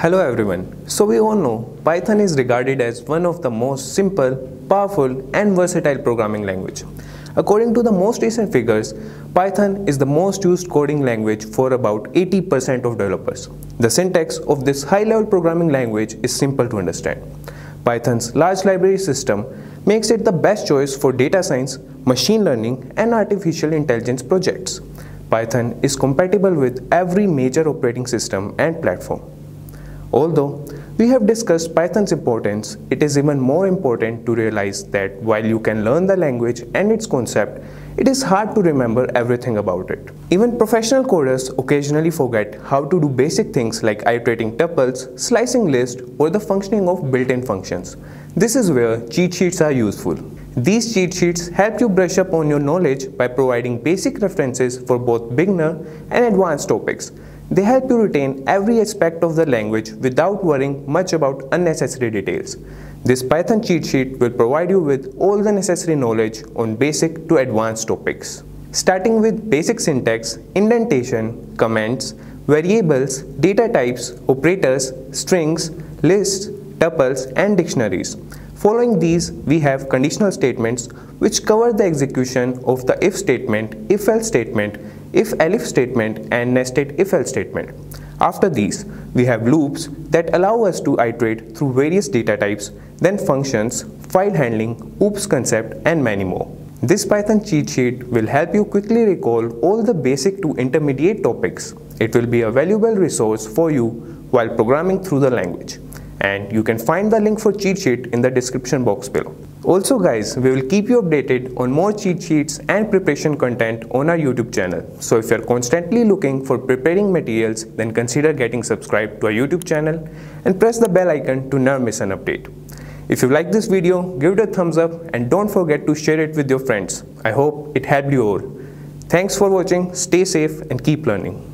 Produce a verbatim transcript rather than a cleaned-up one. Hello everyone. So we all know Python is regarded as one of the most simple, powerful and versatile programming language. According to the most recent figures, Python is the most used coding language for about eighty percent of developers. The syntax of this high-level programming language is simple to understand. Python's large library system makes it the best choice for data science, machine learning and artificial intelligence projects. Python is compatible with every major operating system and platform. Although we have discussed Python's importance, it is even more important to realize that while you can learn the language and its concept, it is hard to remember everything about it. Even professional coders occasionally forget how to do basic things like iterating tuples, slicing lists, or the functioning of built-in functions. This is where cheat sheets are useful. These cheat sheets help you brush up on your knowledge by providing basic references for both beginner and advanced topics. They help you retain every aspect of the language without worrying much about unnecessary details. This Python cheat sheet will provide you with all the necessary knowledge on basic to advanced topics. Starting with basic syntax, indentation, comments, variables, data types, operators, strings, lists, tuples, and dictionaries. Following these, we have conditional statements which cover the execution of the if statement, if-else statement, if-elif statement and nested if-else statement. After these, we have loops that allow us to iterate through various data types, then functions, file handling, oops concept and many more. This Python cheat sheet will help you quickly recall all the basic to intermediate topics. It will be a valuable resource for you while programming through the language. And you can find the link for cheat sheet in the description box below. Also guys, we will keep you updated on more cheat sheets and preparation content on our YouTube channel. So if you are constantly looking for preparing materials, then consider getting subscribed to our YouTube channel and press the bell icon to never miss an update. If you like this video, give it a thumbs up and don't forget to share it with your friends. I hope it helped you all. Thanks for watching, stay safe and keep learning.